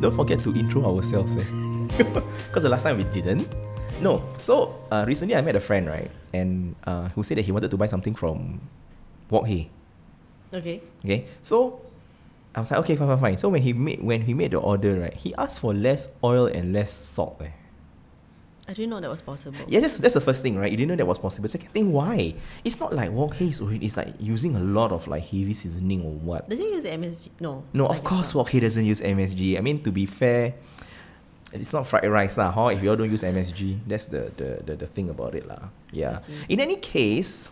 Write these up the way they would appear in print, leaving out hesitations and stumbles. Don't forget to intro ourselves, because the last time we didn't. No, so recently I met a friend, right, and who said that he wanted to buy something from Wok Hei. Okay. Okay. So I was like, okay, fine. So when he made the order, right, he asked for less oil and less salt. I didn't know that was possible. Yeah, that's the first thing, right? You didn't know that was possible. Second thing, why? It's not like Wok Hei is like using a lot of like heavy seasoning or what. Does it use MSG? No. No, of course Wok Hei doesn't use MSG. I mean, to be fair, it's not fried rice lah, huh? If you all don't use MSG, that's the thing about it lah. Yeah. Okay. In any case,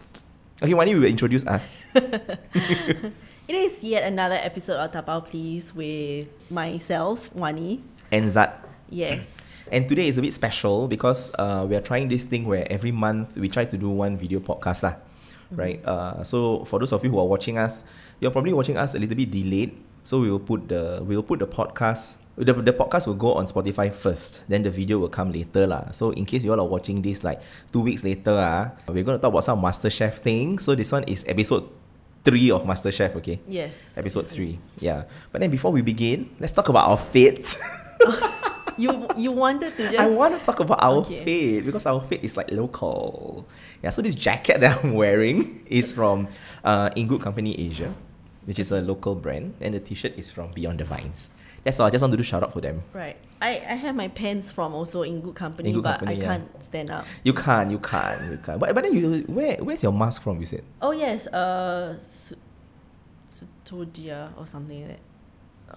okay, Wani will introduce us. It is yet another episode of Tapau Please with myself, Wani, and Zat. Yes. And today is a bit special because we are trying this thing where every month we try to do one video podcast lah, right? So for those of you who are watching us, you're probably watching us a little bit delayed. So we will put the podcast. The podcast will go on Spotify first, then the video will come later lah. So in case you all are watching this like 2 weeks later, we're going to talk about some MasterChef thing. So this one is episode 3 of MasterChef, okay? Yes. Episode 3, yeah. But then before we begin, let's talk about our fate. You wanted to just... I want to talk about our fate because our fate is like local. Yeah, so this jacket that I'm wearing is from In Good Company Asia, which is a local brand, and the t-shirt is from Beyond the Vines. That's all. I just want to do shout out for them. Right. I have my pants from also In Good Company, but I can't stand up. You can't. But then where's your mask from, you said? Oh yes, Sutodia or something like that.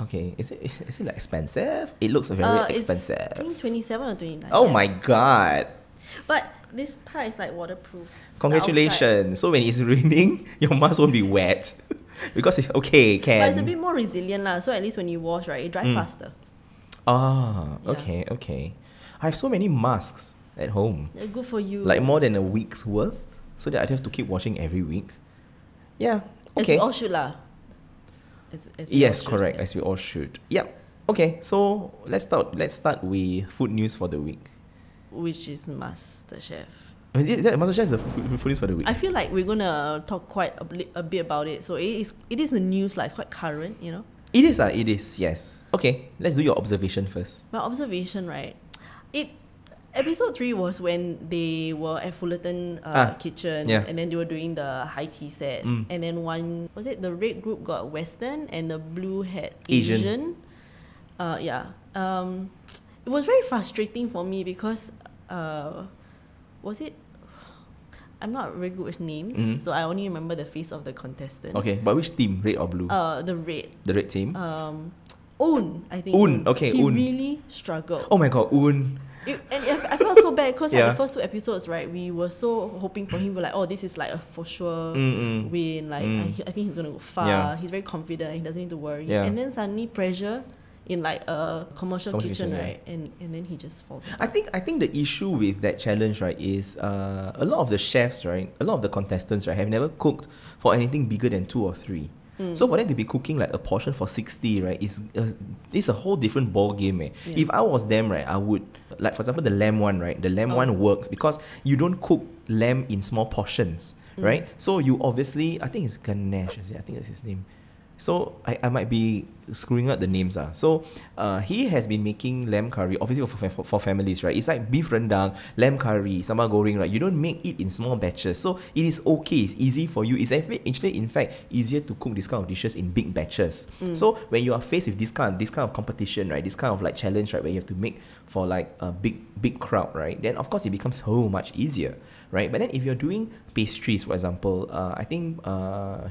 Okay, is it like expensive? It looks very expensive. I think 27 or 29. Oh yeah. My god! But this part is like waterproof. Congratulations! So when it's raining, your mask won't be wet because it's okay. But it's a bit more resilient lah. So at least when you wash, right, it dries faster. Ah, yeah. Okay. I have so many masks at home. They're good for you. Like more than a week's worth, so that I have to keep washing every week. Yeah. Okay. As we all should lah. As we all should. Yep. Okay, so let's start with food news for the week, which is MasterChef. MasterChef is the food news for the week. I feel like we're gonna talk quite a bit about it, so it is the news, like it's quite current, you know. It is. Yes. Okay, let's do your observation first. My observation, right? Episode 3 was when they were at Fullerton kitchen, and then they were doing the high tea set, and then one was it the red group got Western and the blue had Asian. It was very frustrating for me because I'm not very good with names, so I only remember the face of the contestant. Okay, but which team, red or blue? The red team. Oon, I think. Oon, okay. He really struggled. Oh my god, Oon. I felt so bad because like the first 2 episodes, right, we were so hoping for him. We're like, oh, this is like a for sure win. Like I think he's gonna go far. Yeah. He's very confident. He doesn't need to worry. Yeah. And then suddenly pressure in like a commercial kitchen, right? Yeah. And then he just falls apart. I think the issue with that challenge, right, is a lot of the chefs, right, a lot of the contestants, right, have never cooked for anything bigger than 2 or 3. So for them to be cooking like a portion for 60, right, it's a whole different ball game. If I was them, right, I would, like for example, the lamb one, right? The lamb one works because you don't cook lamb in small portions, right? So you obviously, I think it's Ganesh, I think that's his name. So I might be screwing up the names. So he has been making lamb curry, obviously for families, right? It's like beef rendang, lamb curry, sambal goreng, right? You don't make it in small batches. So it is okay. It's easy for you. It's actually, in fact, easier to cook this kind of dishes in big batches. So when you are faced with this kind of competition, right? This kind of like challenge, right? Where you have to make for like a big crowd, right? Then of course it becomes so much easier, right? But then if you're doing pastries, for example, I think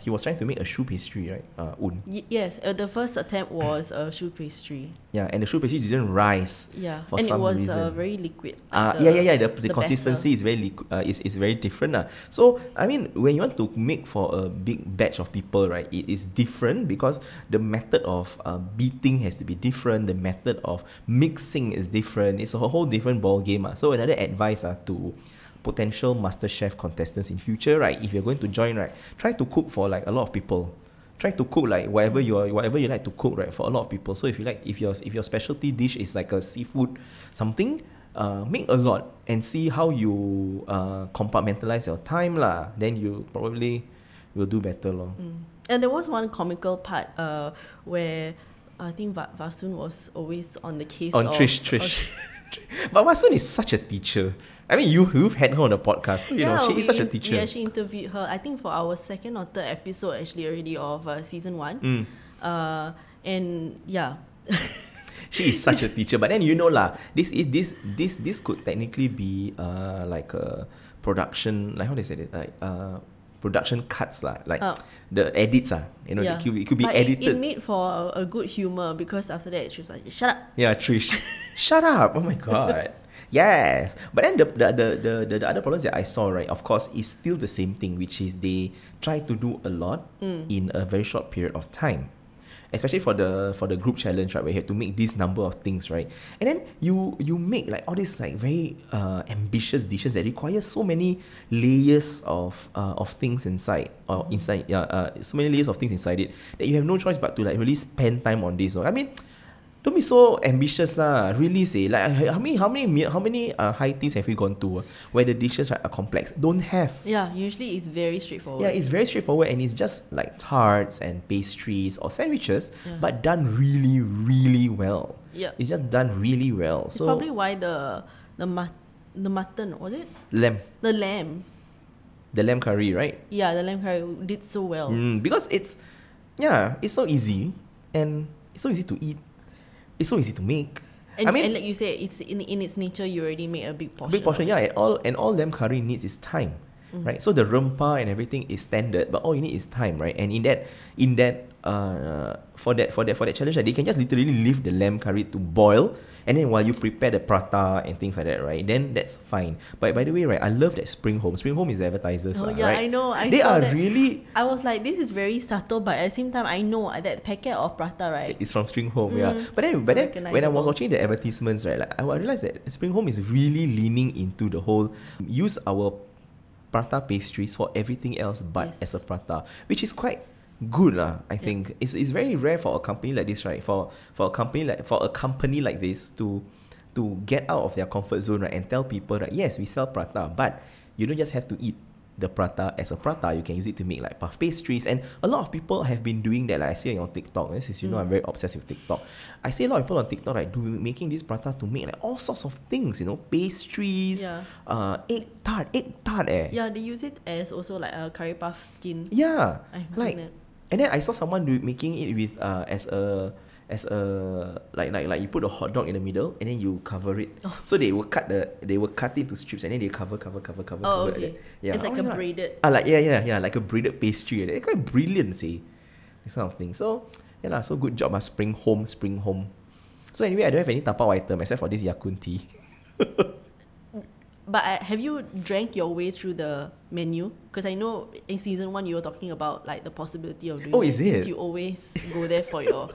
he was trying to make a shoe pastry, right? Oon. Yes, the first attempt was a shoe pastry. Yeah, and the shoe pastry didn't rise. Yeah, for and some it was reason. Very liquid. Like the consistency is very liquid. Is very different. So I mean, when you want to make for a big batch of people, right, it is different because the method of beating has to be different. The method of mixing is different. It's a whole different ball game. So another advice to potential MasterChef contestants in future, right, if you're going to join, right, try to cook for like a lot of people. Try to cook like whatever you like to cook, right, for a lot of people. So if your specialty dish is like a seafood something, make a lot and see how you compartmentalize your time lah. Then you probably will do better. And there was one comical part where I think Vasun was always on the case on Trish. But Vasun is such a teacher. I mean, you've had her on the podcast. You know, she is such a teacher. Yeah, she interviewed her, I think, for our second or third episode, actually, already of season 1. Mm. And yeah. She is such a teacher. But then, you know, lah, this could technically be like a production, like how they said it, like production cuts lah, like the edits lah. You know, yeah. it could be but edited. It made for a good humor, because after that she was like, "Shut up." Yeah, Trish, shut up. Oh my god. Yes, but then the other problems that I saw, right, of course, is still the same thing, which is they try to do a lot in a very short period of time, especially for the group challenge, right, where you have to make this number of things, right, and then you make like all these like very ambitious dishes that require so many layers of things inside or inside, yeah, so many layers of things inside it that you have no choice but to like really spend time on this. So, I mean, don't be so ambitious lah. Really say, like, how many high teas have we gone to where the dishes are complex? Don't have. Yeah, usually it's very straightforward. Yeah, it's very straightforward, and it's just like tarts and pastries or sandwiches, yeah, but done really, really well. Yeah, it's just done really well. It's so probably why the mutton, was it? Lamb. The lamb curry, right? Yeah, the lamb curry did so well. Because it's so easy, and it's so easy to eat. It's so easy to make. And, I mean, and like you say, it's in its nature, you already make a big portion. Big portion, yeah. And all lamb curry needs is time, right? So the rempah and everything is standard, but all you need is time, right? And for that challenge, they can just literally leave the lamb curry to boil, and then while you prepare the prata and things like that, right? Then that's fine. But by the way, right, I love that Spring Home. Spring Home is advertisers. Oh yeah, right? I know. They are really. I was like, this is very subtle, but at the same time, I know that packet of prata, right? It's from Spring Home, yeah. But then when I was watching the advertisements, right, like, I realized that Spring Home is really leaning into the whole use our prata pastries for everything else but as a prata, which is quite good lah. I think it's very rare for a company like this, right? For a company like this to get out of their comfort zone, right, and tell people that yes, we sell prata, but you don't just have to eat the prata as a prata. You can use it to make like puff pastries, and a lot of people have been doing that. Like I see on TikTok, since you know I'm very obsessed with TikTok, I see a lot of people on TikTok like making this prata to make like all sorts of things, you know, pastries, egg tart. Yeah, they use it as also like a curry puff skin. Yeah, like. And then I saw someone making it with as a like you put a hot dog in the middle and then you cover it. Oh. So they will cut it into strips, and then they cover. Oh, okay. Like that. Yeah. It's like a braided. Like a braided pastry. It's quite brilliant, see, this kind of thing. So yeah lah, so good job, Spring Home. So anyway, I don't have any tapau item except for this Yakun tea. But have you drank your way through the menu? Because I know in season 1 you were talking about like the possibility of doing. Oh, is it? Since you always go there for your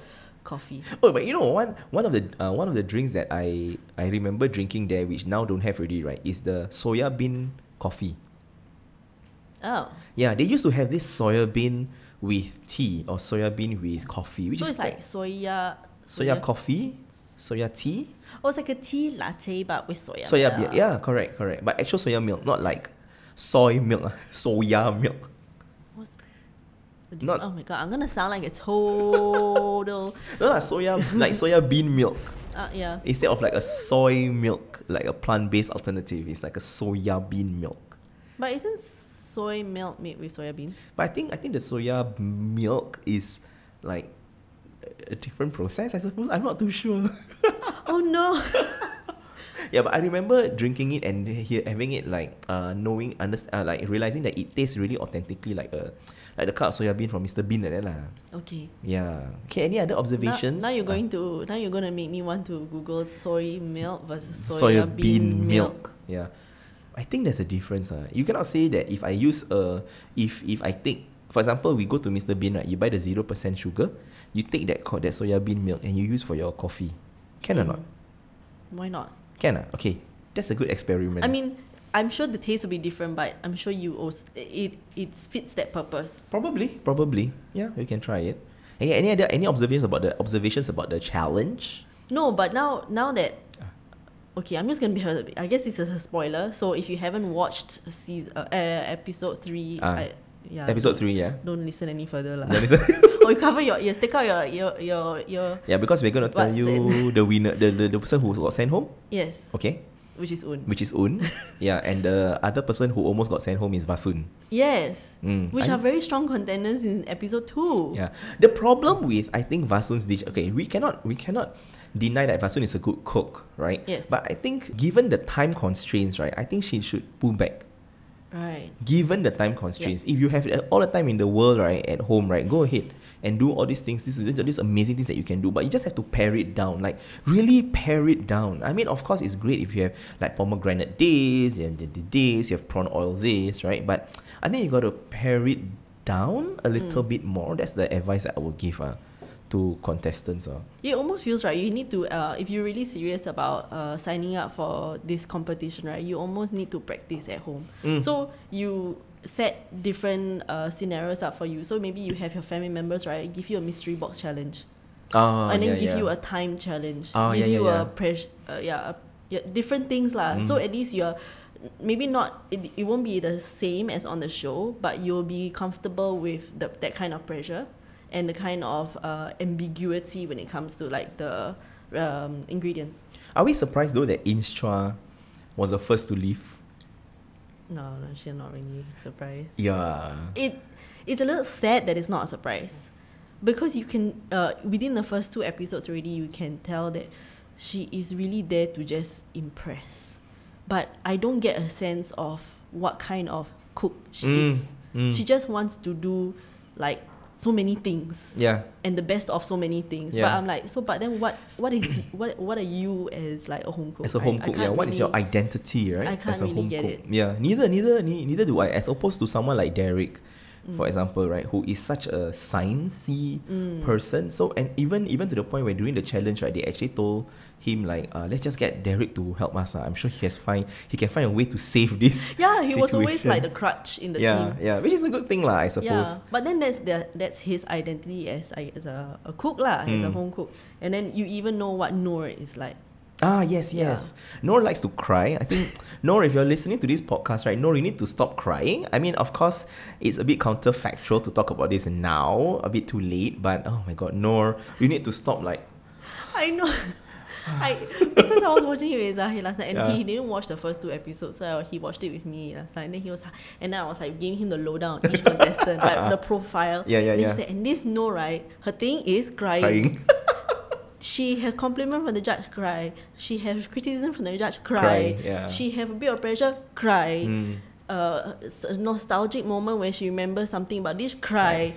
coffee. Oh, but you know, one of the drinks that I remember drinking there, which now don't have already, right, is the soya bean coffee. Oh. Yeah, they used to have this soya bean with tea or soya bean with coffee, which is like soya coffee. Soya tea? Oh, it's like a tea latte but with soya milk. Soya beer. Yeah, correct. But actual soya milk, not like soy milk. Soya milk. Not, oh my god, I'm gonna sound like a total. No, like soya bean milk. Yeah. Instead of like a soy milk, like a plant-based alternative, it's like a soya bean milk. But isn't soy milk made with soya beans? But I think the soya milk is like a different process, I suppose. I'm not too sure. Oh no. Yeah, but I remember drinking it and having it like realizing that it tastes really authentically like the cup of soya bean from Mister Bean like that lah. Okay. Yeah. Okay. Any other observations? Now you're gonna make me want to Google soy milk versus soya bean milk. Yeah. I think there's a difference. You cannot say that if I use if I take. For example, we go to Mr. Bean, right? You buy the 0% sugar, you take that soya bean milk and you use for your coffee. Can or not? Why not? Can or? Okay, that's a good experiment. I mean, I'm sure the taste will be different, but I'm sure it fits that purpose. Probably. Yeah, you can try it. Any observations about the challenge? No, but now that. Okay, I'm just going to be I guess this is a spoiler. So if you haven't watched episode 3, Yeah, episode 3, yeah. Don't listen any further lah. Or you cover your ears. Take out your yeah, because we're gonna tell you the winner, the person who got sent home. Yes. Okay. Which is Oon. Which is Oon. Yeah, and the other person who almost got sent home is Vasun. Yes. Which are very strong contenders in episode 2. Yeah. The problem with, I think, Vasun's dish, okay, we cannot deny that Vasun is a good cook, right? Yes. But I think given the time constraints, right, I think she should pull back. Right. Given the time constraints. Yeah. If you have all the time in the world, right, at home, right, go ahead and do all these things, these amazing things that you can do, but you just have to pare it down, like really pare it down. I mean, of course, it's great if you have like pomegranate days and days, you have prawn oil days, right? But I think you got to pare it down a little bit more. That's the advice that I would give to contestants. It almost feels right. You need to, if you're really serious about signing up for this competition, right, you almost need to practice at home. So you set different scenarios up for you. So maybe you have your family members, right, give you a mystery box challenge, and then give you a time challenge, give you a pressure, different things lah. So at least you're maybe not, it won't be the same as on the show, but you'll be comfortable with that kind of pressure and the kind of ambiguity when it comes to like the ingredients. Are we surprised though that Ines Chua was the first to leave? No, she's not really surprised. Yeah. It's a little sad that it's not a surprise, because you can within the first 2 episodes already, you can tell that she is really there to just impress. But I don't get a sense of what kind of cook she is. She just wants to do like so many things. Yeah. And the best of so many things. Yeah. But I'm like, but then what are you as like a home cook? As a home cook, yeah. What is your identity, right? I can't really get it. Yeah. Neither do I. As opposed to someone like Derek, for example, right, who is such a sciencey person. So, and even to the point where during the challenge, right, they actually told him like, let's just get Derek to help us. I'm sure he can find a way to save this. Yeah, he was always like the crutch in the team. Yeah, which is a good thing lah, I suppose. Yeah, but then that's his identity as a cook lah, as a home cook. And then you even know what Noor is like. Ah, yes. Yeah. Noor likes to cry. I think, Noor, if you're listening to this podcast, right, Noor, you need to stop crying. I mean, of course, it's a bit counterfactual to talk about this now, a bit too late, but oh my God, Noor, you need to stop like... I know. Because I was watching it with Zahir last night, and he didn't watch the first 2 episodes, so he watched it with me last night, and then I was like giving him the lowdown on each contestant, like the profile. Yeah. He said, and this Noor, right, her thing is crying. She have compliment from the judge, cry. She have criticism from the judge, cry. Yeah. She have a bit of pressure, cry. Nostalgic moment when she remembers something about this, cry.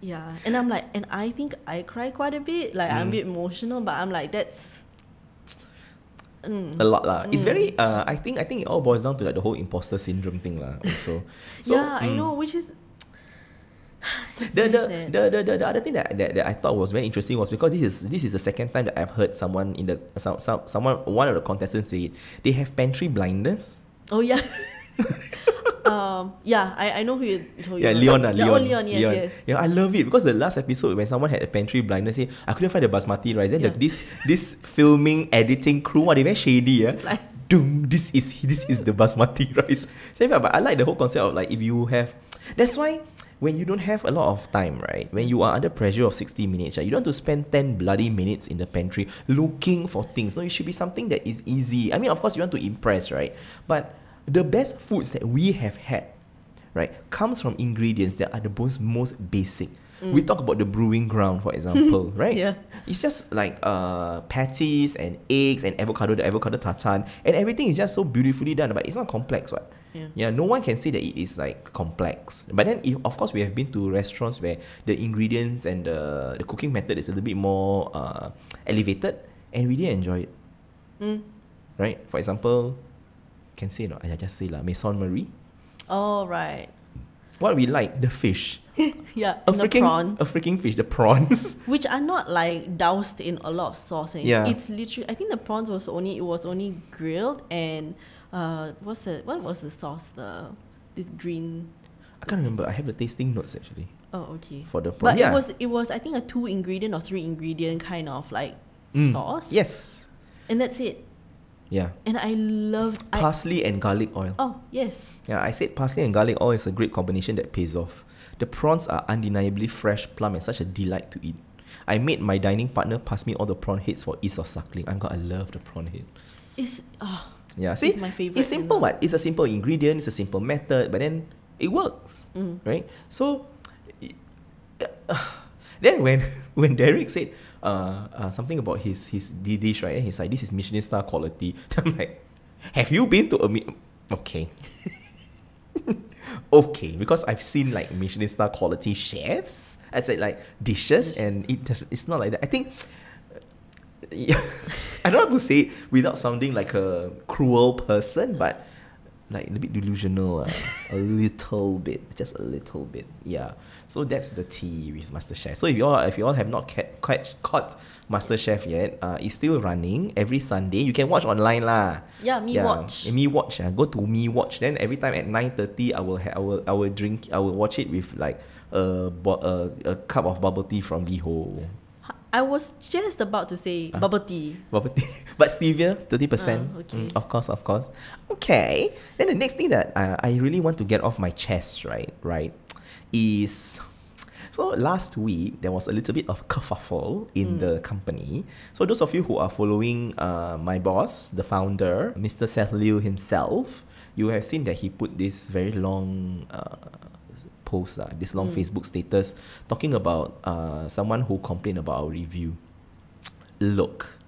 Yeah, and I'm like, and I think I cry quite a bit. Like I'm a bit emotional, but I'm like, that's a lot lah. It's very. I think it all boils down to like the whole imposter syndrome thing lah. Also, so, yeah, I know, which is. The other thing that I thought was very interesting was because this is the second time that I've heard someone in the one of the contestants say it. They have pantry blindness. Oh yeah. I know who you are. Leon, yes. Yeah, I love it because the last episode when someone had a pantry blindness, say I couldn't find the basmati rice. Then this filming editing crew, they very shady, yeah. It's like, this is the basmati rice. But I like the whole concept of like if you have, that's why. When you don't have a lot of time, right? When you are under pressure of 60 minutes, right? You don't have to spend 10 bloody minutes in the pantry looking for things. No, it should be something that is easy. I mean, of course, you want to impress, right? But the best foods that we have had, right, comes from ingredients that are the most basic. We talk about the brewing ground, for example, right? Yeah. It's just like patties and eggs and avocado, the avocado tartan, and everything is just so beautifully done, but it's not complex, right? Yeah, no one can say that it is like complex. But then, of course, we have been to restaurants where the ingredients and the cooking method is a little bit more elevated, and we didn't enjoy it, right? For example, can say no, I just say lah, Maison Marie. Oh, right. What we like, the fish. Yeah, a freaking fish, the prawns. Which are not like doused in a lot of sauce. Yeah. It's literally, I think the prawns was only grilled and what was the sauce? This green. I can't remember. I have the tasting notes actually. Oh, okay. For the prawns. But it was I think a 2 ingredient or 3 ingredient kind of like sauce. Yes. And that's it. Yeah. And I love parsley and garlic oil. Oh, yes. Yeah, I said parsley and garlic oil is a great combination that pays off. The prawns are undeniably fresh, plump, and such a delight to eat. I made my dining partner pass me all the prawn heads for ease of suckling. I'm gonna love the prawn head. It's yeah, see, it's my favorite. It's simple, but it's a simple ingredient, it's a simple method, but then it works, right? So then when Derek said something about his dish, right? And he's like, "This is Michelin star quality." I'm like, "Have you been to a okay?" Okay, because I've seen like Michelin star quality chefs. I said like dishes, and it just, it's not like that. I think, yeah, I don't have to say it without sounding like a cruel person, but like a bit delusional, a little bit, just a little bit. Yeah. So that's the tea with MasterChef. So if you all have not caught MasterChef yet, it's still running every Sunday. You can watch online lah. Yeah, me watch. Me watch. Go to me watch. Then every time at 9:30, I will watch it with like a cup of bubble tea from LiHO. I was just about to say bubble tea. Bubble tea. But stevia, 30%. Okay. Of course, of course. Okay. Then the next thing that I really want to get off my chest, right, is... So last week, there was a little bit of kerfuffle in the company. So those of you who are following my boss, the founder, Mr. Seth Liu himself, you have seen that he put this very long... post, this long Facebook status talking about someone who complained about our review. Look,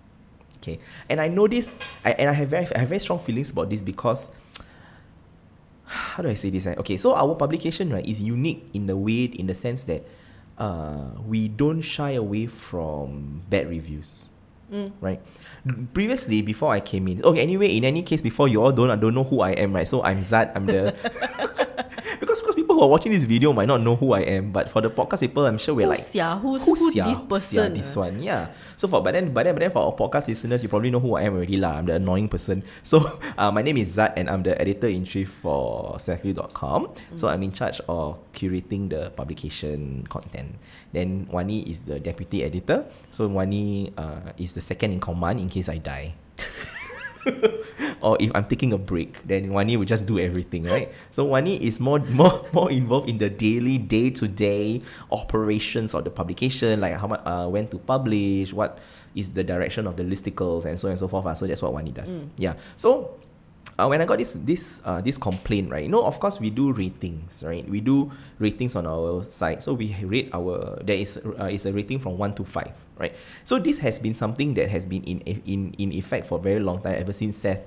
okay, and I know this, I have very strong feelings about this because how do I say this? Okay, so our publication, right, is unique in the way, in the sense that we don't shy away from bad reviews. Right, previously before I came in. Okay, anyway, in any case, before you all don't know who I am, right? So I'm Zat. I'm the because people who are watching this video might not know who I am, but for the podcast people, I'm sure we're who's this person? Yeah. So but then for our podcast listeners, you probably know who I am already lah. I'm the annoying person. So my name is Zat, and I'm the editor-in-chief for sethliu.com. So I'm in charge of curating the publication content. Then Wani is the deputy editor. So Wani is the second in command in case I die. Or if I'm taking a break, then Wani will just do everything, right? So Wani is more involved in the daily, day-to-day operations of the publication, like how much, when to publish, what is the direction of the listicles, and so forth. So that's what Wani does. Yeah. So when I got this complaint, right? No, of course we do ratings, right? We do ratings on our site. So we rate our. There is a rating from 1 to 5, right? So this has been something that has been in effect for a very long time, ever since Seth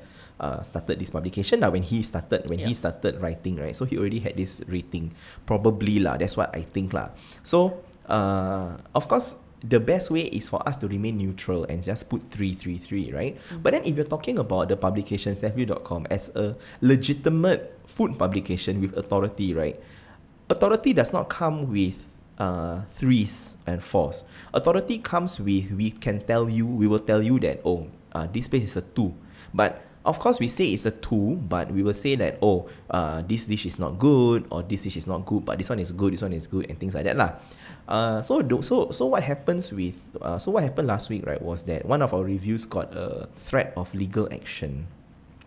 started this publication. Now, when he started writing, right? So he already had this rating, probably lah. That's what I think lah. So of course, the best way is for us to remain neutral and just put 333, right? But then if you're talking about the publication, sethliu.com, as a legitimate food publication with authority, right? Authority does not come with 3s and 4s. Authority comes with, we will tell you that, oh, this place is a 2. But of course, we say it's a 2, but we will say that, oh, this dish is not good, or this dish is not good, but this one is good, and things like that lah. So what happens with what happened last week, right, was that one of our reviews got a threat of legal action,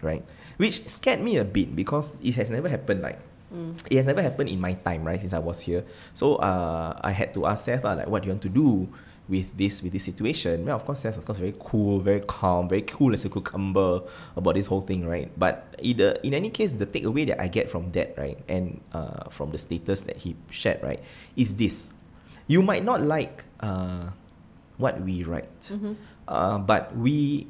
right, which scared me a bit because it has never happened like. It has never happened in my time, right, since I was here. So I had to ask Seth, like, what do you want to do with this situation? Well, of course, Seth, of course, very cool, very calm, very cool as a cucumber about this whole thing, right? But in any case, the takeaway that I get from that, right, and from the status that he shared, right, is this. You might not like what we write, but we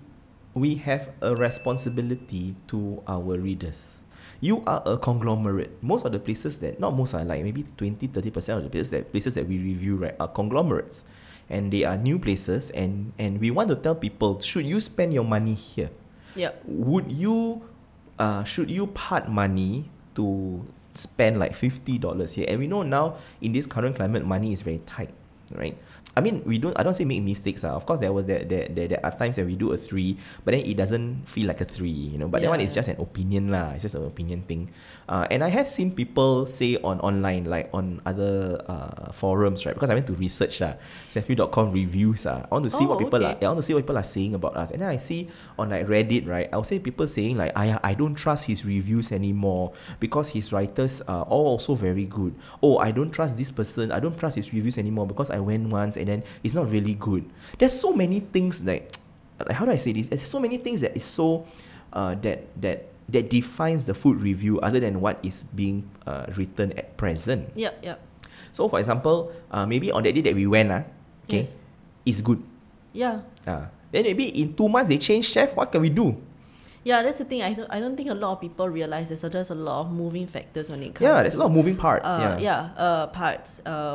have a responsibility to our readers. You are a conglomerate. Most of the places that, not most are like maybe 20-30% of the places that we review, right, are conglomerates, and they are new places, and we want to tell people, should you spend your money here? Yeah. Should you part money to spend like $50 here? And we know now in this current climate, money is very tight. right? I mean, I don't say make mistakes. Of course, there are times that we do a 3, but then it doesn't feel like a 3, you know. But yeah, that one is just an opinion lah. It's just an opinion thing. And I have seen people say online, like on other forums, right? Because I went to research Sethliu.com reviews. I want to see what people are saying about us. And then I see on like Reddit, right? I'll see people saying like, I don't trust his reviews anymore because his writers are all also very good. Oh, I don't trust this person. I don't trust his reviews anymore because I went once and then it's not really good. There's so many things like how do I say this? There's so many things that is so that defines the food review other than what is being written at present. Yeah, yeah. So for example, maybe on that day that we went, okay, yes, it's good. Yeah. Then maybe in 2 months they change chef. What can we do? Yeah, that's the thing. I don't think a lot of people realize there's a lot of moving factors when it comes. Yeah, there's a lot of moving parts.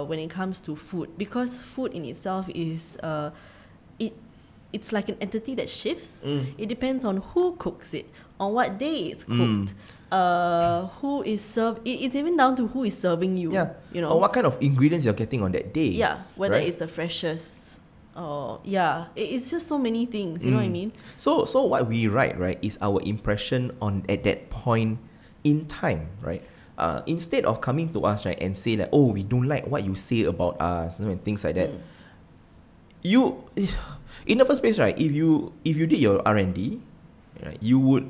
When it comes to food, because food in itself is it's like an entity that shifts. It depends on who cooks it, on what day it's cooked, who is served. It's even down to who is serving you. Yeah, you know, or what kind of ingredients you're getting on that day. Yeah, whether it's the freshest. Oh yeah, it's just so many things. You know what I mean? So what we write, right, is our impression on at that point in time, right? Instead of coming to us, right, and say like, oh, we don't like what you say about us, you know, and things like that. You, in the first place, right, if you did your R&D, right, you would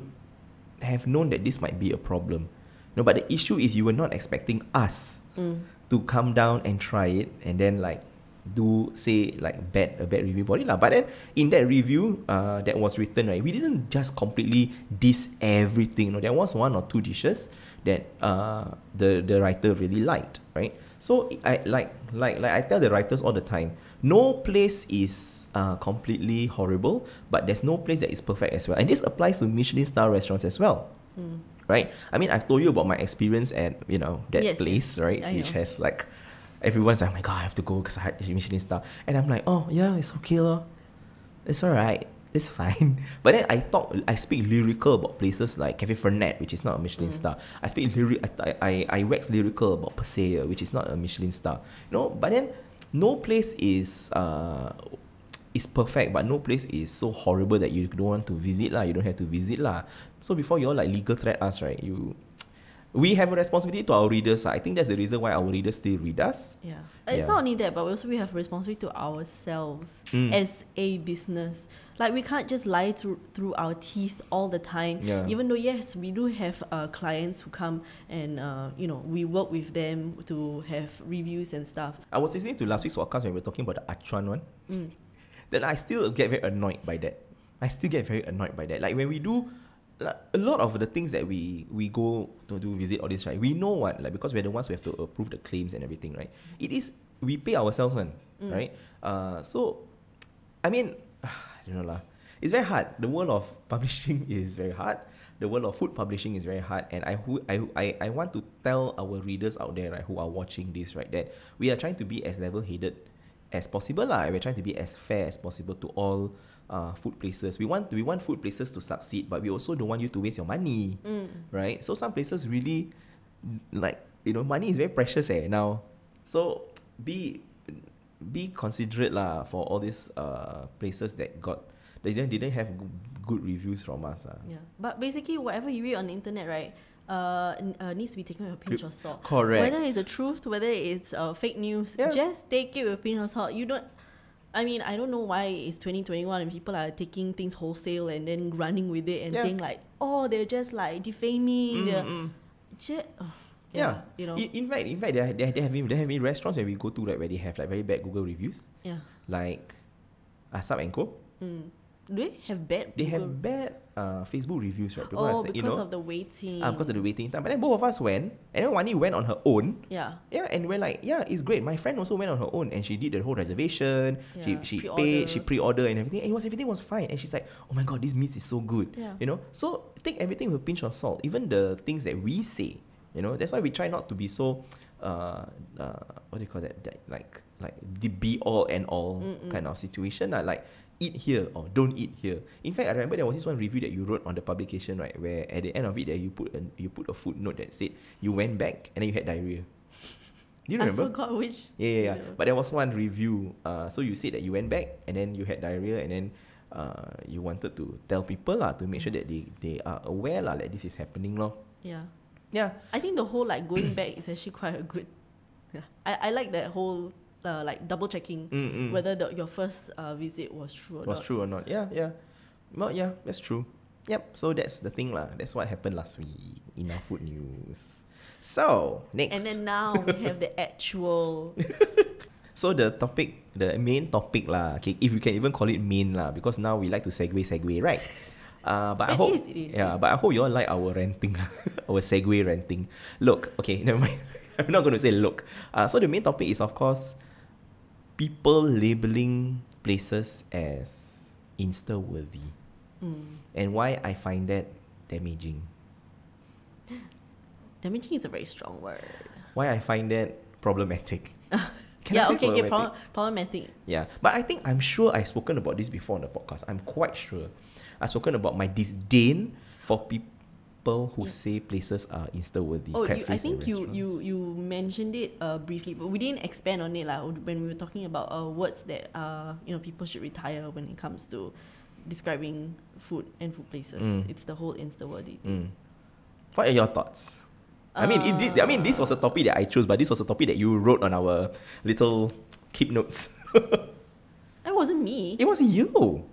have known that this might be a problem. No, but the issue is you were not expecting us to come down and try it and then like do a bad review body lah. But then in that review that was written, right, we didn't just completely diss everything. No, there was 1 or 2 dishes that the writer really liked, right? So I like I tell the writers all the time, no place is completely horrible, but there's no place that is perfect as well. And this applies to Michelin-star restaurants as well. Right? I mean, I've told you about my experience at, you know, that place, right? Which has like, everyone's like, oh my god, I have to go because I had Michelin star. And I'm like, oh yeah, it's okay lor. It's alright. It's fine. But then I speak lyrical about places like Cafe Fernet, which is not a Michelin star. I wax lyrical about Perseille, which is not a Michelin star. You know, but then no place is perfect, but no place is so horrible that you don't want to visit lah. You don't have to visit lah. So before you all like legal threat us, right, we have a responsibility to our readers. I think that's the reason why our readers still read us. Yeah. It's not only that, but also we have a responsibility to ourselves as a business. Like, we can't just lie through our teeth all the time. Yeah. Even though, yes, we do have clients who come and, you know, we work with them to have reviews and stuff. I was listening to last week's podcast when we were talking about the Achuan one. Then I still get very annoyed by that. Like, when we do... a lot of the things that we go to do visit all this, right, we know what, like, because we're the ones who have to approve the claims and everything, right? It is, we pay ourselves one, right? So, I mean, I don't know lah. It's very hard. The world of publishing is very hard. The world of food publishing is very hard. And I want to tell our readers out there, right, who are watching this, right, that we are trying to be as level-headed as possible lah. We're trying to be as fair as possible to all food places. We want food places to succeed, but we also don't want you to waste your money, right? So some places really, like, you know, money is very precious now. So be considerate lah for all these places that didn't have good reviews from us. Yeah, but basically whatever you read on the internet, right, needs to be taken with a pinch of salt. Correct. Whether it's the truth, whether it's fake news, just take it with a pinch of salt. You don't. I mean, I don't know why it's 2021 and people are taking things wholesale and then running with it and saying like, oh, they're just like defaming. You know. In fact, there have been restaurants that we go to, right, where they have like very bad Google reviews. Yeah. Like Ashab and Co. They have bad Facebook reviews, right? Because, of the waiting. Because of the waiting time. But then both of us went, and then Wani went on her own. Yeah. Yeah, and we're like, yeah, it's great. My friend also went on her own, and she did the whole reservation. Yeah. She paid, she pre-ordered, and everything. And everything was fine. And she's like, oh my god, this meat is so good. Yeah. You know. So take everything with a pinch of salt, even the things that we say. You know. That's why we try not to be so, what do you call that? Like the be all and all kind of situation. Like, eat here or don't eat here. In fact, I remember there was this one review that you wrote on the publication, right, where at the end of it, that you put a footnote that said you went back and then you had diarrhea. Do you remember? I forgot which. Yeah. But there was one review. So you said that you went back and then you had diarrhea and then you wanted to tell people to make sure that they are aware that this is happening. Yeah. I think the whole going back is actually quite a good. I like that whole double checking whether your first visit was true or not. Yeah. Well, yeah, that's true. Yep, so that's the thing lah. That's what happened last week in our food news. So, next. And then now we have the actual... So the topic, the main topic lah. Okay, if you can even call it main lah, because now we like to segue, right? But I hope it is. Yeah, but I hope you all like our ranting, our segue ranting. Look, okay, never mind. I'm not going to say look. So the main topic is, of course, people labeling places as Insta-worthy. And why I find that damaging. Damaging is a very strong word. Why I find that problematic. Problematic. Yeah, but I think I'm sure I've spoken about this before on the podcast. I'm quite sure. I've spoken about my disdain for people who say places are Insta-worthy. Oh, I think you mentioned it briefly, but we didn't expand on it when we were talking about words that people should retire when it comes to describing food and food places. It's the whole Insta-worthy thing. What are your thoughts? I mean, this was a topic that I chose, but this was a topic that you wrote on our little keep notes. It wasn't me. It wasn't you.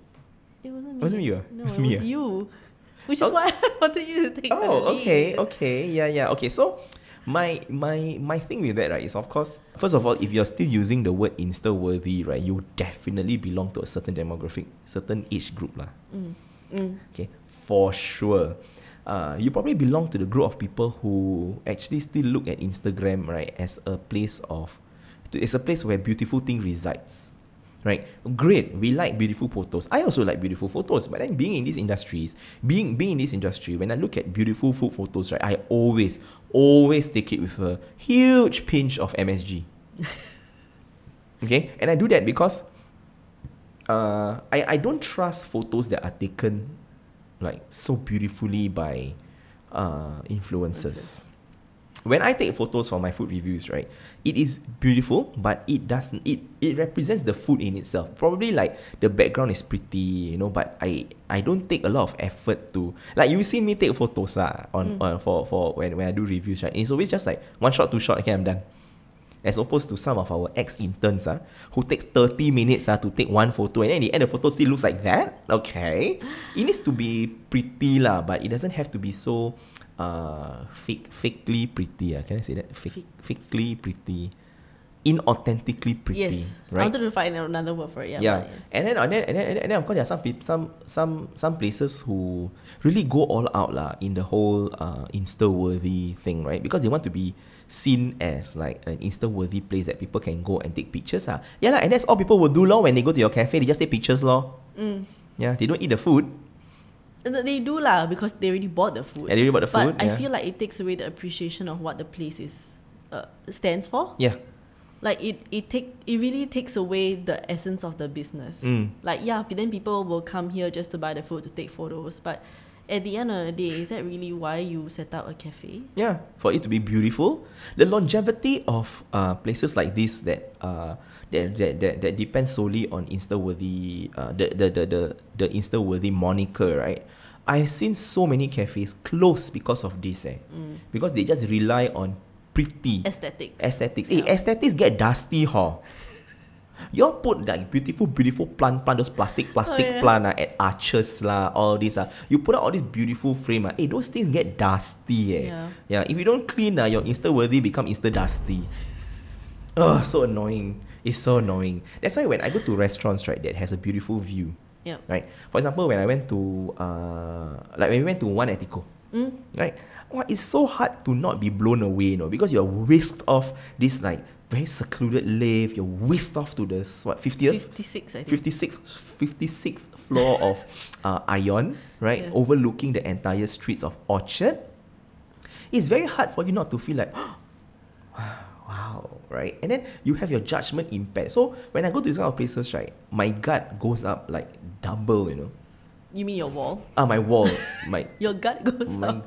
It wasn't me. It wasn't you? No, it was you. Which is why I wanted you to take the lead. Oh, okay. Yeah. Okay, so my thing with that, right, is, of course, first of all, if you're still using the word Insta-worthy, right, you definitely belong to a certain demographic, certain age group lah. Okay, for sure. You probably belong to the group of people who actually still look at Instagram, right, as a place of, it's a place where beautiful thing resides, right? Great, we like beautiful photos. I also like beautiful photos, but then being in this industry, when I look at beautiful food photos, right, I always take it with a huge pinch of MSG. Okay, and I do that because I don't trust photos that are taken so beautifully by influencers. When I take photos for my food reviews, right, it is beautiful, but it represents the food in itself. Probably the background is pretty, but I don't take a lot of effort to, you've seen me take photos for when I do reviews, right? And it's always just one shot, two shot, okay, I'm done. As opposed to some of our ex-interns who takes 30 minutes to take one photo, and then at the end the photo still looks like that. Okay. It needs to be pretty but it doesn't have to be so fakely pretty. Can I say that? Fakely pretty. Inauthentically pretty. Yes. Right? I wanted to find another word for it. Yeah. Yes. And then of course there are some places who really go all out in the whole Insta-worthy thing, right? Because they want to be seen as an Insta-worthy place that people can go and take pictures. And that's all people will do when they go to your cafe. They just take pictures. Yeah, they don't eat the food. They do because they already bought the food. But I feel like it takes away the appreciation of what the place is stands for. Yeah. It really takes away the essence of the business. Then people will come here just to buy the food, to take photos. But at the end of the day, is that really why you set up a cafe? Yeah, for it to be beautiful. The longevity of places like this that depends solely on Insta-worthy, the Insta-worthy moniker, right? I've seen so many cafes close because of this, because they just rely on pretty aesthetics. Yeah. Hey, aesthetics get dusty, huh? Y'all put beautiful plant, those plastic plant at arches all this You put out all this beautiful frame Hey, those things get dusty. Yeah. If you don't clean your Insta-worthy become Insta-dusty. Oh, so annoying. It's so annoying. That's why when I go to restaurants, right, that has a beautiful view. Yeah. Right. For example, when I went to when we went to 1-Atico, right. Well, it's so hard to not be blown away, because you're whisked off this very secluded life. You're whisked off to the 56th, I think. 56th floor of Ion, right? Yeah. Overlooking the entire streets of Orchard. It's very hard for you not to feel wow, right? And then you have your judgment impaired. So when I go to these kind of places, right, my gut goes up double, You mean your wall? My wall. My your gut goes up.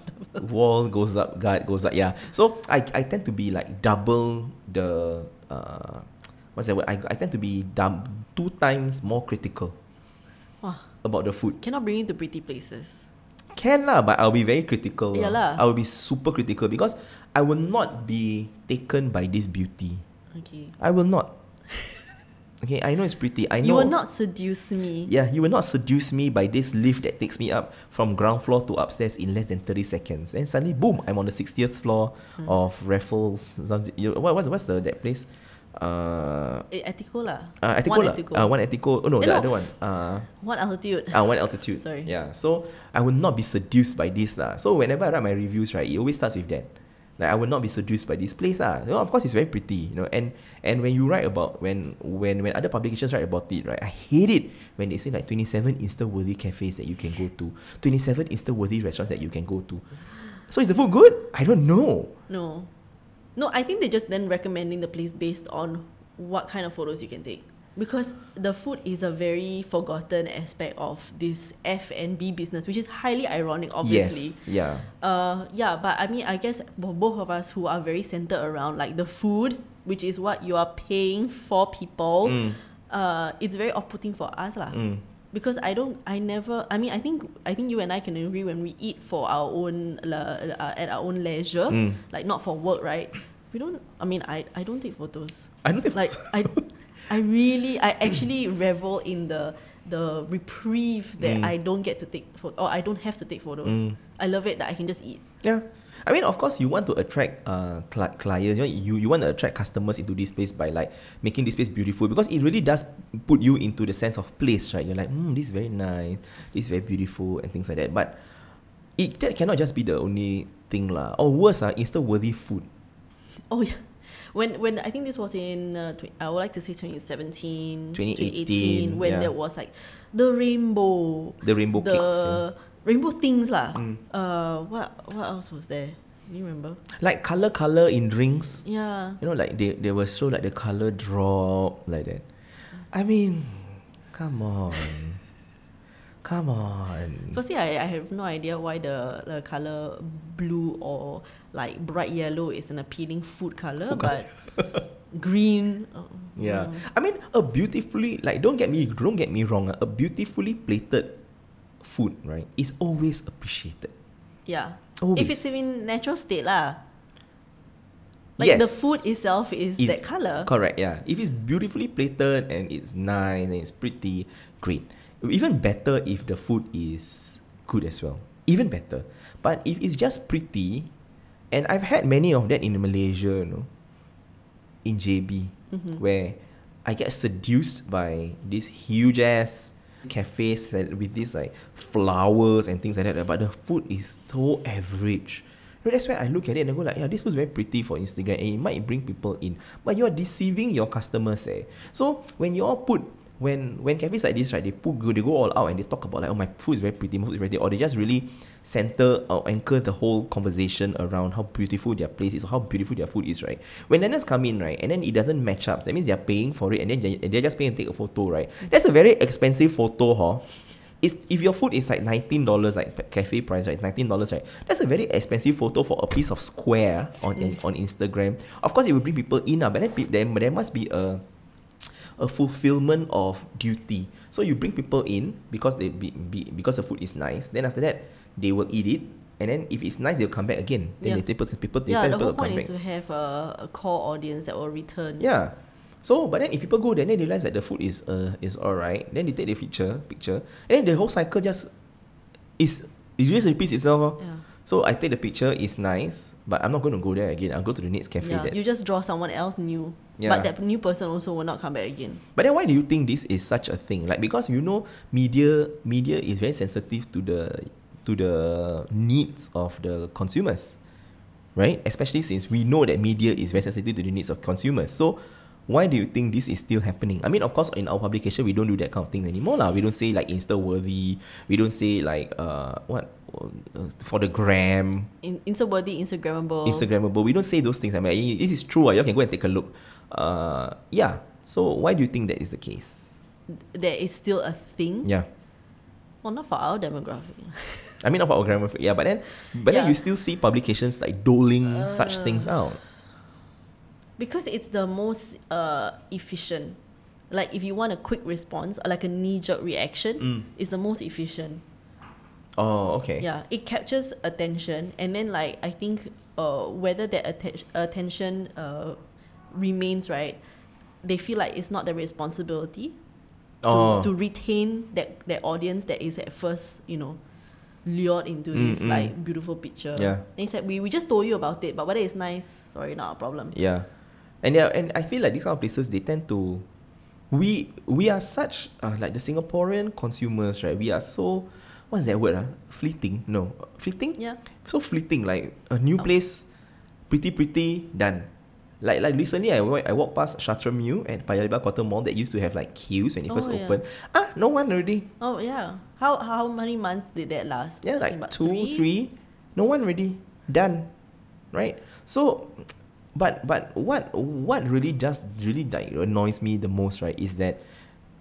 Wall goes up, gut goes up. Yeah. So I tend to be like double the what's that word? I tend to be two times more critical about the food. Cannot bring you to pretty places. Can lah, but I'll be very critical. Yeah lah. I'll be super critical because I will not be taken by this beauty. Okay. I will not. Okay, I know it's pretty. I know. You will not seduce me. Yeah, you will not seduce me by this lift that takes me up from ground floor to upstairs in less than 30 seconds. And suddenly, boom, I'm on the 60th floor of Raffles. What's that place? Atico lah. Atico lah. 1-Atico. Oh no, the other one. 1-Altitude. 1-Altitude. Sorry. Yeah, so I will not be seduced by this lah. So whenever I write my reviews, right, it always starts with that. Like I would not be seduced by this place lah. You know, of course it's very pretty, you know. And when you write about when other publications write about it, right? I hate it when they say like 27 Insta-worthy cafes that you can go to, 27 Insta-worthy restaurants that you can go to. So is the food good? I don't know. No, no. I think they're just then recommending the place based on what kind of photos you can take, because the food is a very forgotten aspect of this F&B business, which is highly ironic, obviously. Yes, yeah. Yeah, but I mean, I guess for both of us who are very centered around like the food, which is what you are paying for people, it's very off-putting for us lah. Because I think you and I can agree when we eat for our own, at our own leisure, like not for work, right? We don't, I mean, I don't take photos. I don't take photos. Like, I actually revel in the reprieve that I don't get to take photos, or I don't have to take photos. I love it that I can just eat. Yeah, I mean, of course, you want to attract clients. You want to attract customers into this place by like making this place beautiful, because it really does put you into the sense of place, right? You're like, this is very nice, this is very beautiful, and things like that. But that cannot just be the only thing, lah. Or worse, Insta-worthy food. Oh yeah. When I think this was in, I would like to say 2017, 2018, when there was like the rainbow cakes, yeah. Rainbow things lah. What else was there? Do you remember? Like color in drinks. Yeah. You know, like they were so like the color drop like that. I mean, come on. Come on. Firstly, I have no idea why the color blue or like bright yellow is an appealing food color, but green. Yeah, I mean, a beautifully, like, don't get me wrong, a beautifully plated food, right, is always appreciated. Yeah, always. If it's in natural state lah. Like yes. The food itself is that color. Correct. Yeah, if it's beautifully plated and it's nice and it's pretty, great. Even better if the food is good as well. Even better. But if it's just pretty, and I've had many of that in Malaysia, you know, in JB, where I get seduced by these huge ass cafes with these like flowers and things like that. But the food is so average. You know, that's why I look at it and I go like, yeah, this looks very pretty for Instagram, and it might bring people in, but you're deceiving your customers. So when you all put. When cafes like this, right, they go all out and they talk about like, oh, my food is very pretty, or they just really center or anchor the whole conversation around how beautiful their place is or how beautiful their food is, right? When tenants come in, right, and then it doesn't match up, that means they're paying for it, and then they're just paying to take a photo, right? That's a very expensive photo, huh? If your food is like $19, like cafe price, right, it's $19, right? That's a very expensive photo for a piece of square on Instagram. Of course, it will bring people in, but then there must be a fulfillment of duty. So you bring people in because because the food is nice. Then after that, they will eat it, and then if it's nice, they'll come back again. Then the whole point is to have a core audience that will return. Yeah. So, but then if people go there, then they realize that the food is alright. Then they take the picture, and then the whole cycle just repeats itself. Yeah. So I take the picture, it's nice, but I'm not going to go there again. I'll go to the next cafe. Yeah, you just draw someone else new. Yeah. But that new person also will not come back again. But then why do you think this is such a thing? Like, because you know, media is very sensitive to the needs of the consumers, right? Especially since we know that media is very sensitive to the needs of consumers. So why do you think this is still happening? I mean, of course, in our publication, we don't do that kind of thing anymore lah. We don't say like Insta-worthy. We don't say like for the gram. Insta-worthy, Instagrammable. We don't say those things. I mean, this is true. You can go and take a look. Yeah. So why do you think that is the case? There is still a thing. Yeah. Well, not for our demographic. I mean, not for our demographic, yeah. But then you still see publications like doling such things out. Because it's the most efficient. Like, if you want a quick response, or like a knee-jerk reaction, it's the most efficient. Oh, okay. Yeah, it captures attention. And then, like, I think whether that attention remains, right, they feel like it's not their responsibility to retain that audience that is at first, you know, lured into this, like, beautiful picture. Yeah. And it's like, we just told you about it, but whether it's nice, sorry, not a problem. Yeah. And I feel like these kind of places, they tend to... We are such, like, the Singaporean consumers, right? We are so... What's that word? Fleeting? No. Fleeting? Yeah. So fleeting. Like, a new place, pretty, done. Like recently, I walked past Chatre-Mieux and Paya Lebar Quarter Mall that used to have, like, queues when it first opened. Ah, no one already. Oh, yeah. How many months did that last? Yeah, like two, three. No one already. Done. Right? So... But what really annoys me the most, right, is that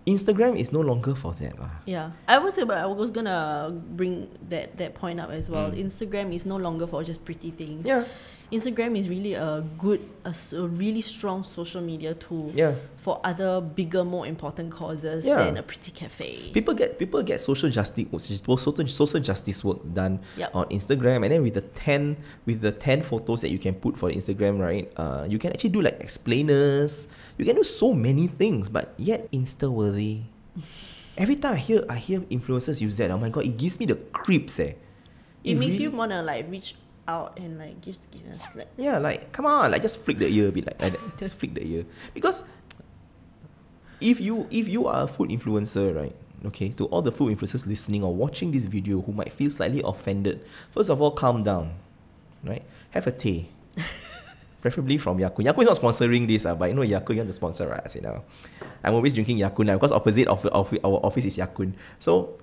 Instagram is no longer for that. Yeah, I was gonna bring that point up as well. Instagram is no longer for just pretty things. Yeah, Instagram is really a really strong social media tool. Yeah. For other bigger, more important causes than a pretty cafe. People get social justice work done on Instagram, and then with the 10 photos that you can put for Instagram, right? You can actually do like explainers. You can do so many things, but yet Insta-worthy. Every time I hear influencers use that, oh my god, it gives me the creeps. It makes you wanna like reach out and like give us like, yeah, like come on, like just flick the ear a bit like that. Just flick the ear, because if you are a food influencer, right, okay, to all the food influencers listening or watching this video who might feel slightly offended, first of all, calm down, right? Have a tea, preferably from Yakun is not sponsoring this, but you know Yakun, you're the sponsor, right? You know, I'm always drinking Yakun now because opposite of our office is Yakun. So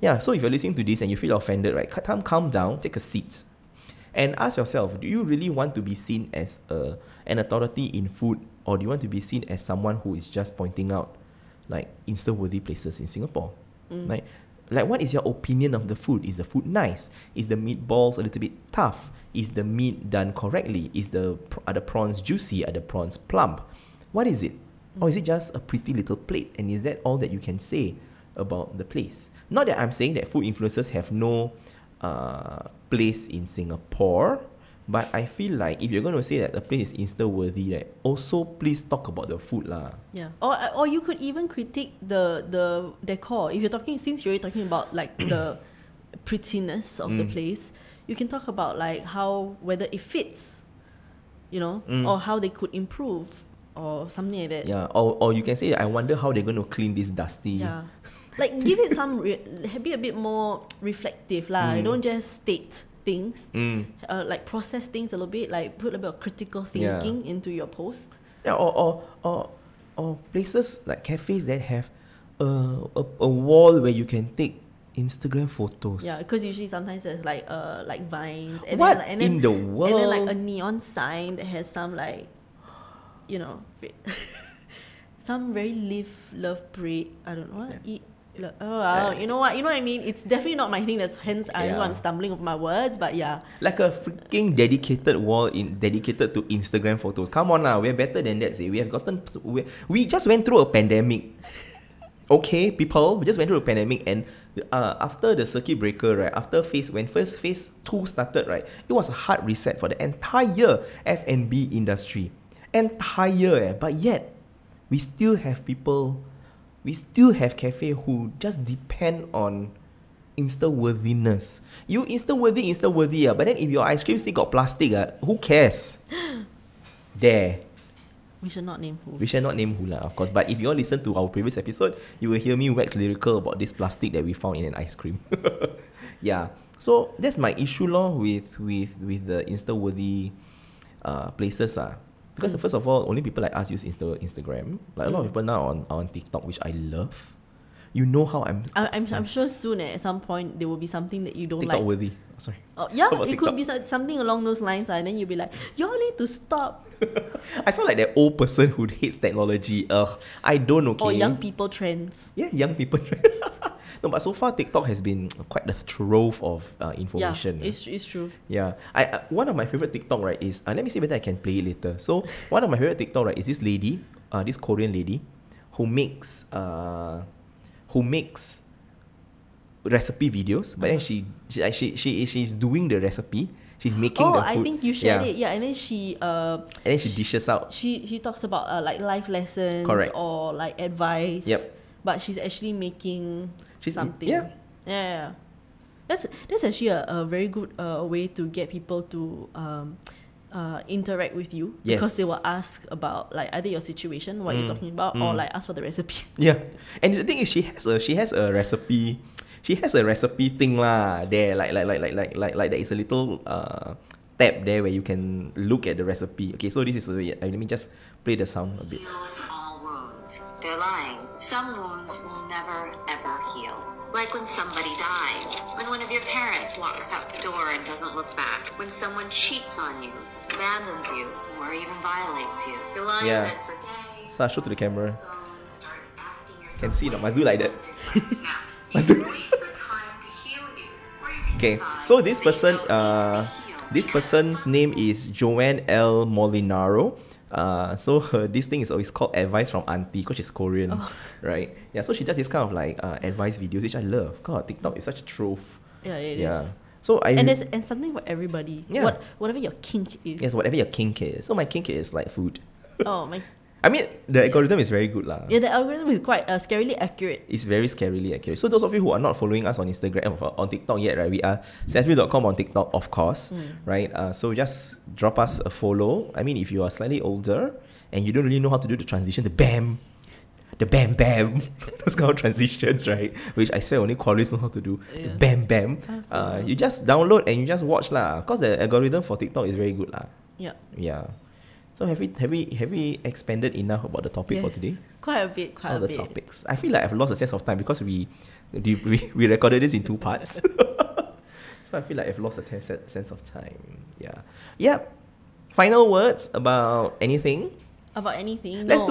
yeah, so if you're listening to this and you feel offended, right, calm down, take a seat, and ask yourself, do you really want to be seen as an authority in food, or do you want to be seen as someone who is just pointing out, like, Insta-worthy places in Singapore? Like, what is your opinion of the food? Is the food nice? Is the meatballs a little bit tough? Is the meat done correctly? Are the prawns juicy? Are the prawns plump? What is it? Or is it just a pretty little plate? And is that all that you can say about the place? Not that I'm saying that food influencers have no place in Singapore, but I feel like if you're going to say that the place is Insta-worthy, right, also please talk about the food lah. Yeah. Or you could even critique the decor. If you're talking, since you're talking about like the prettiness of the place, you can talk about like how, whether it fits, you know, or how they could improve or something like that. Yeah. Or you can say that I wonder how they're going to clean this dusty. Yeah. Like, give it some, be a bit more reflective lah. Don't just state things. Like, process things a little bit. Like, put a bit of critical thinking into your post. Yeah, or places like cafes that have a wall where you can take Instagram photos. Yeah, because usually sometimes there's like vines. And what then, like, and then, in the world? And then like a neon sign that has some like, you know, some very love break. I don't know what. Yeah. Eat. Like, oh wow, you know what I mean? It's definitely not my thing. That's hence I know I'm stumbling over my words, but yeah. Like a freaking dedicated wall dedicated to Instagram photos. Come on now, we're better than that. See, we just went through a pandemic. Okay, people, we just went through a pandemic, and after the circuit breaker, right, when phase 2 started, right, it was a hard reset for the entire F&B industry. Entire, but yet we still have people. We still have cafe who just depend on Insta-worthiness. You Insta-worthy, but then if your ice cream still got plastic, who cares? There. We should not name who. We should not name who lah, of course. But if you all listen to our previous episode, you will hear me wax lyrical about this plastic that we found in an ice cream. Yeah. So that's my issue lor with the Insta-worthy places ah. Because first of all, only people like us use Instagram. Like a lot of people now are on TikTok, which I love. You know how I'm sure soon at some point there will be something that you don't TikTok like. Worthy. Oh, sorry. Oh, yeah, it TikTok? Could be something along those lines, and then you'll be like, "Y'all need to stop." I sound like that old person who hates technology. I don't know. Okay. Or young people trends. Yeah, young people trends. No, but so far TikTok has been quite a trove of information. Yeah, it's true. Yeah, one of my favorite TikTok, right, is let me see whether I can play it later. So one of my favorite TikTok, right, is this lady, this Korean lady, who makes recipe videos, but then she's doing the recipe. She's making the food. I think you shared it. Yeah, and then she dishes out. She talks about like life lessons. Correct. Or like advice. Yep. But she's actually making something. Yeah. Yeah. That's actually a very good way to get people to interact with you. Yes. Because they will ask about like either your situation, what you're talking about, or like ask for the recipe. Yeah. And the thing is, she has a recipe. She has a recipe thing lah there, like there is a little tab there where you can look at the recipe. Okay, so this is let me just play the sound a bit. Heals all wounds. They're lying. Some wounds will never ever heal. Like when somebody dies, when one of your parents walks out the door and doesn't look back, when someone cheats on you, abandons you, or even violates you. You're lying in bed for days. So I show to the camera. Can see, must do like that. Okay, so this person's name is Joanne L. Molinaro. So this thing is always called Advice from Auntie because she's Korean, right? Yeah, so she does this kind of like advice videos, which I love. God, TikTok is such a trove. Yeah, it is. So and something for everybody. Yeah. Whatever your kink is. Yes, whatever your kink is. So my kink is like food. Oh my. I mean, the algorithm is very good lah. Yeah, the algorithm is quite scarily accurate. It's very scarily accurate. So those of you who are not following us on Instagram or on TikTok yet, right? We are sethliu.com on TikTok, of course, right? So just drop us a follow. I mean, if you are slightly older and you don't really know how to do the transition, the bam bam, those kind of transitions, right? Which I swear only qualities know how to do. Yeah. The bam bam. You just download and you just watch lah. Cause the algorithm for TikTok is very good lah. Yeah. Yeah. So have we expanded enough about the topic for today? Quite a bit. All the topics. I feel like I've lost a sense of time because we recorded this in 2 parts. So I feel like I've lost a sense of time. Yeah. Yep. Final words about anything? About anything? Let's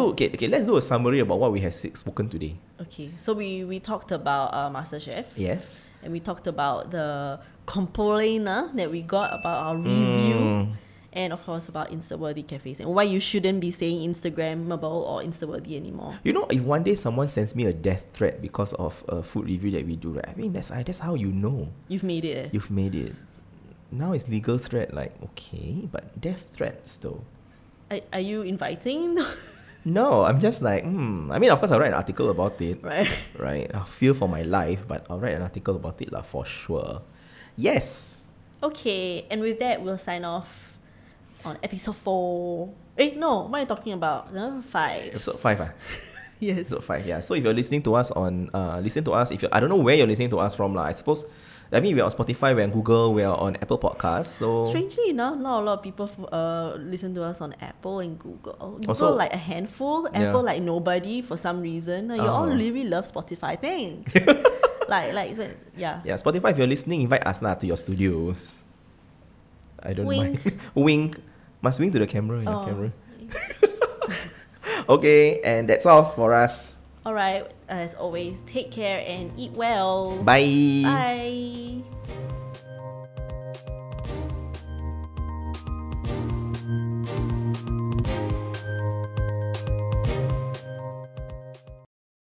do a summary about what we have spoken today. Okay. So we talked about MasterChef. Yes. And we talked about the complainer that we got about our review. And of course about Insta-worthy cafes and why you shouldn't be saying Instagrammable or Insta-worthy anymore. You know, if one day someone sends me a death threat because of a food review that we do, right? I mean, that's how you know. You've made it. You've made it. Now it's legal threat, like, okay, but death threats though. Are you inviting? No, I'm just like, I mean, of course I'll write an article about it. Right. Right. I fear for my life, but I'll write an article about it, like, for sure. Yes. Okay, and with that, we'll sign off. On episode 4. Eh, no, what are you talking about? No, 5. Episode 5, ah? Yes. Episode 5, yeah. So if you're listening to us on, I don't know where you're listening to us from, lah. I suppose, I mean, we're on Spotify, we're on Google, we're on Apple Podcasts, so... Strangely enough, not a lot of people listen to us on Apple and Google. Google, also, like a handful. Apple, like nobody for some reason. You all really love Spotify, thanks. Yeah. Yeah, Spotify, if you're listening, invite us to your studios. I don't mind. Wink. Must wink to the camera. Yeah, camera. Okay, and that's all for us. Alright, as always, take care and eat well. Bye. Bye.